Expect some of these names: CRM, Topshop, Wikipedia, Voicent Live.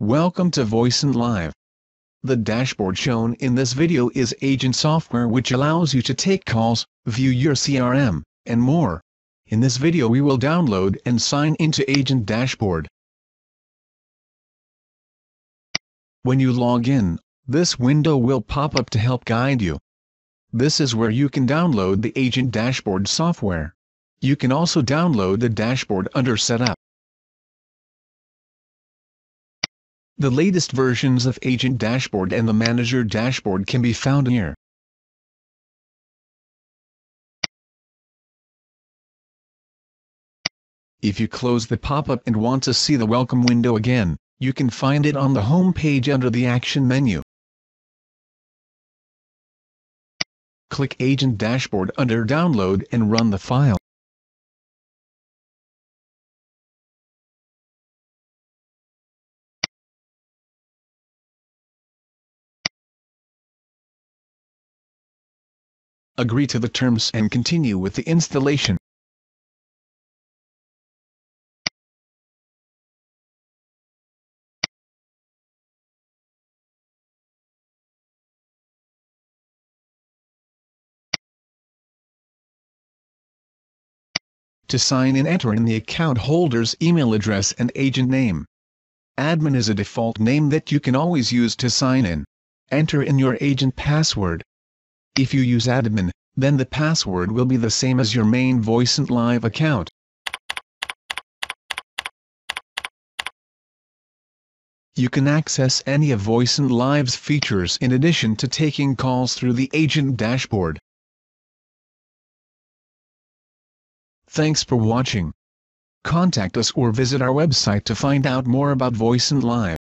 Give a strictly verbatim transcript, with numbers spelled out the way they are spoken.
Welcome to Voicent Live. The dashboard shown in this video is agent software which allows you to take calls, view your C R M, and more. In this video we will download and sign into Agent Dashboard. When you log in, this window will pop up to help guide you. This is where you can download the Agent Dashboard software. You can also download the dashboard under Setup. The latest versions of Agent Dashboard and the Manager Dashboard can be found here. If you close the pop-up and want to see the welcome window again, you can find it on the home page under the Action menu. Click Agent Dashboard under Download and run the file. Agree to the terms and continue with the installation. To sign in, enter in the account holder's email address and agent name. Admin is a default name that you can always use to sign in. Enter in your agent password. If you use admin, then the password will be the same as your main Voicent Live account. You can access any of Voicent Live's features in addition to taking calls through the Agent Dashboard. Thanks for watching. Contact us or visit our website to find out more about Voicent Live.